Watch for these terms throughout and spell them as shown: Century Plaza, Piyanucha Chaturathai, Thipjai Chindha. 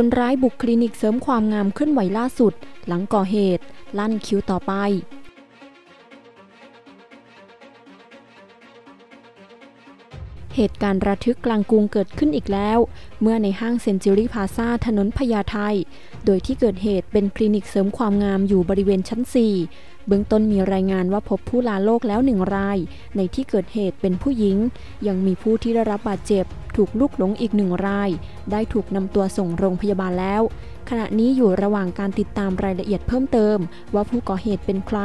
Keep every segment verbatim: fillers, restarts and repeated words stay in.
คนร้ายบุกคลินิกเสริมความงามเคลื่อนไหวล่าสุดหลังก่อเหตุลั่นคิวต่อไปเหตุการณ์ระทึกกลางกรุงเกิดขึ้นอีกแล้วเมื่อในห้างเซ็นจูรี่พลาซาถนนพญาไทโดยที่เกิดเหตุเป็นคลินิกเสริมความงามอยู่บริเวณชั้นสี่เบื้องต้นมีรายงานว่าพบผู้ลาโลกแล้วหนึ่งรายในที่เกิดเหตุเป็นผู้หญิงยังมีผู้ที่ได้รับบาดเจ็บถูกลูกหลงอีกหนึ่งรายได้ถูกนำตัวส่งโรงพยาบาลแล้วขณะนี้อยู่ระหว่างการติดตามรายละเอียดเพิ่มเติมว่าผู้ก่อเหตุเป็นใคร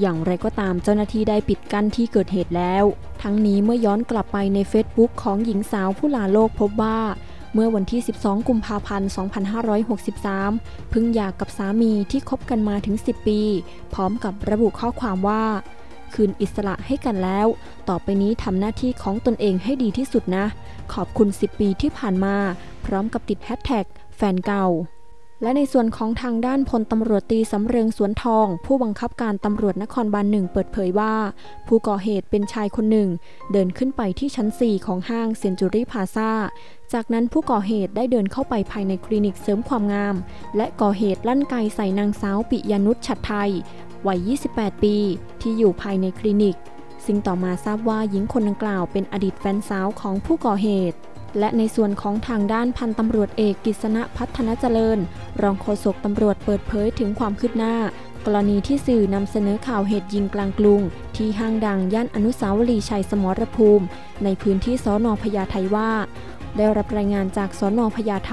อย่างไรก็ตามเจ้าหน้าที่ได้ปิดกั้นที่เกิดเหตุแล้วทั้งนี้เมื่อย้อนกลับไปใน เฟซบุ๊ก ของหญิงสาวผู้ลาโลกพบว่าเมื่อวันที่สิบสองกุมภาพันธ์สองพันห้าร้อยหกสิบสามเพิ่งหย่ากับสามีที่คบกันมาถึงสิบปีพร้อมกับระบุข้อความว่าคืนอิสระให้กันแล้วต่อไปนี้ทำหน้าที่ของตนเองให้ดีที่สุดนะขอบคุณสิบปีที่ผ่านมาพร้อมกับติดแฮชแท็กแฟนเก่าและในส่วนของทางด้านพลตำรวจตีสำเริงสวนทองผู้บังคับการตำรวจนครบาลหนึ่งเปิดเผยว่าผู้ก่อเหตุเป็นชายคนหนึ่งเดินขึ้นไปที่ชั้นสี่ของห้างเซ็นจูรี่พลาซาจากนั้นผู้ก่อเหตุได้เดินเข้าไปภายในคลินิกเสริมความงามและก่อเหตุลั่นไกใส่นางสาวปิยนุช ฉัตรไทยวัยยี่สิบแปดปีที่อยู่ภายในคลินิกซึ่งต่อมาทราบว่าหญิงคนดังกล่าวเป็นอดีตแฟนสาวของผู้ก่อเหตุและในส่วนของทางด้านพันตำรวจเอกกฤษณะพัฒนเจริญรองโฆษกตำรวจเปิดเผยถึงความคืบหน้ากรณีที่สื่อนำเสนอข่าวเหตุยิงกลางกรุงที่ห้างดังย่านอนุสาวรีย์ชัยสมรภูมิในพื้นที่สน.พญาไทว่าได้รับรายงานจากสน.พญาไท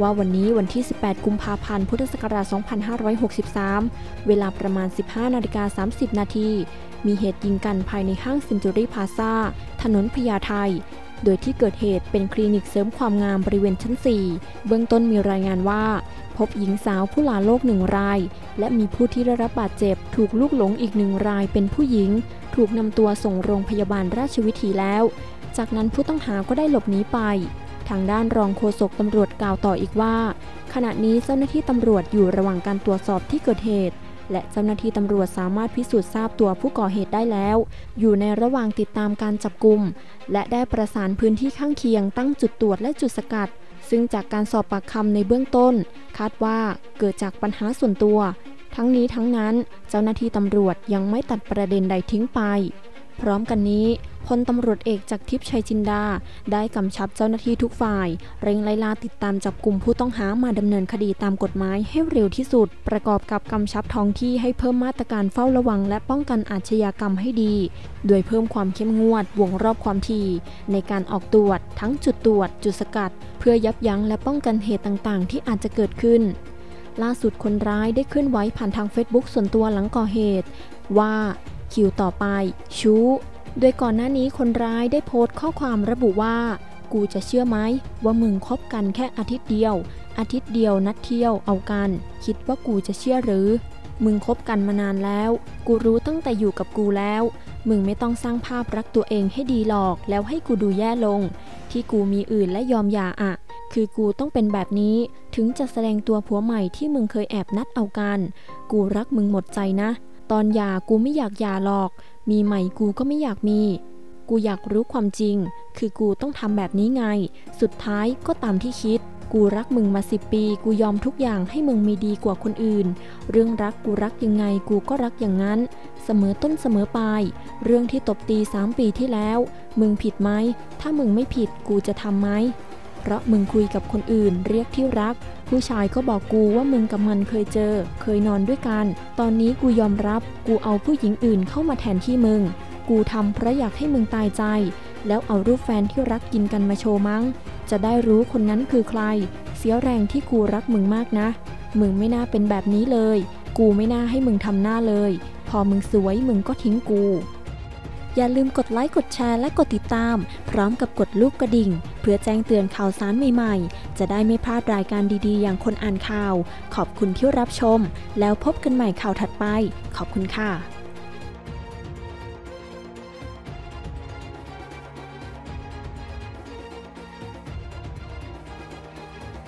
ว่าวันนี้วันที่สิบแปดกุมภาพันธ์พุทธศักราชสองพันห้าร้อยหกสิบสามเวลาประมาณ สิบห้านาฬิกาสามสิบนาทีมีเหตุยิงกันภายในห้างเซ็นจูรี่พลาซาถนนพญาไทโดยที่เกิดเหตุเป็นคลินิกเสริมความงามบริเวณชั้นสี่เบื้องต้นมีรายงานว่าพบหญิงสาวผู้ลาโลกหนึ่งรายและมีผู้ที่ได้รับบาดเจ็บถูกลูกหลงอีกหนึ่งรายเป็นผู้หญิงถูกนำตัวส่งโรงพยาบาลราชวิถีแล้วจากนั้นผู้ต้องหาก็ได้หลบหนีไปทางด้านรองโฆษกตำรวจกล่าวต่ออีกว่าขณะนี้เจ้าหน้าที่ตำรวจอยู่ระหว่างการตรวจสอบที่เกิดเหตุและเจ้าหน้าที่ตำรวจสามารถพิสูจน์ทราบตัวผู้ก่อเหตุได้แล้วอยู่ในระหว่างติดตามการจับกุมและได้ประสานพื้นที่ข้างเคียงตั้งจุดตรวจและจุดสกัดซึ่งจากการสอบปากคำในเบื้องต้นคาดว่าเกิดจากปัญหาส่วนตัวทั้งนี้ทั้งนั้นเจ้าหน้าที่ตำรวจยังไม่ตัดประเด็นใดทิ้งไปพร้อมกันนี้พลตำรวจเอกจากทิพย์ชัยจินดาได้กำชับเจ้าหน้าที่ทุกฝ่ายเร่งไล่ล่าติดตามจับกลุ่มผู้ต้องหามาดำเนินคดีตามกฎหมายให้เร็วที่สุดประกอบกับกำชับท้องที่ให้เพิ่มมาตรการเฝ้าระวังและป้องกันอาชญากรรมให้ดีโดยเพิ่มความเข้มงวดวงรอบความถี่ในการออกตรวจทั้งจุดตรวจจุดสกัดเพื่อยับยั้งและป้องกันเหตุต่างๆที่อาจจะเกิดขึ้นล่าสุดคนร้ายได้เคลื่อนไหวผ่านทางเฟซบุ๊กส่วนตัวหลังก่อเหตุว่าคิวต่อไปชู้โดยก่อนหน้านี้คนร้ายได้โพสต์ข้อความระบุว่ากูจะเชื่อไหมว่ามึงคบกันแค่อาทิตย์เดียวอาทิตย์เดียวนัดเที่ยวเอากันคิดว่ากูจะเชื่อหรือมึงคบกันมานานแล้วกูรู้ตั้งแต่อยู่กับกูแล้วมึงไม่ต้องสร้างภาพรักตัวเองให้ดีหรอกแล้วให้กูดูแย่ลงที่กูมีอื่นและยอมหย่าอะคือกูต้องเป็นแบบนี้ถึงจะแสดงตัวผัวใหม่ที่มึงเคยแอบนัดเอากันกูรักมึงหมดใจนะตอนหย่ากูไม่อยากหย่าหรอกมีใหม่กูก็ไม่อยากมีกูอยากรู้ความจริงคือกูต้องทำแบบนี้ไงสุดท้ายก็ตามที่คิดกูรักมึงมาสิบปีกูยอมทุกอย่างให้มึงมีดีกว่าคนอื่นเรื่องรักกูรักยังไงกูก็รักอย่างนั้นเสมอต้นเสมอปลายเรื่องที่ตบตีสามปีที่แล้วมึงผิดไหมถ้ามึงไม่ผิดกูจะทำไหมเพราะมึงคุยกับคนอื่นเรียกที่รักผู้ชายก็บอกกูว่ามึงกับมันเคยเจอเคยนอนด้วยกันตอนนี้กูยอมรับกูเอาผู้หญิงอื่นเข้ามาแทนที่มึงกูทำเพราะอยากให้มึงตายใจแล้วเอารูปแฟนที่รักกินกันมาโชว์มั้งจะได้รู้คนนั้นคือใครเสียแรงที่กูรักมึงมากนะมึงไม่น่าเป็นแบบนี้เลยกูไม่น่าให้มึงทำหน้าเลยพอมึงสวยมึงก็ทิ้งกูอย่าลืมกดไลค์กดแชร์และกดติดตามพร้อมกับกดลูกกระดิ่งเพื่อแจ้งเตือนข่าวสารใหม่ๆจะได้ไม่พลาดรายการดีๆอย่างคนอ่านข่าวขอบคุณที่รับชมแล้วพบกันใหม่ข่าวถัดไปขอบคุณค่ะ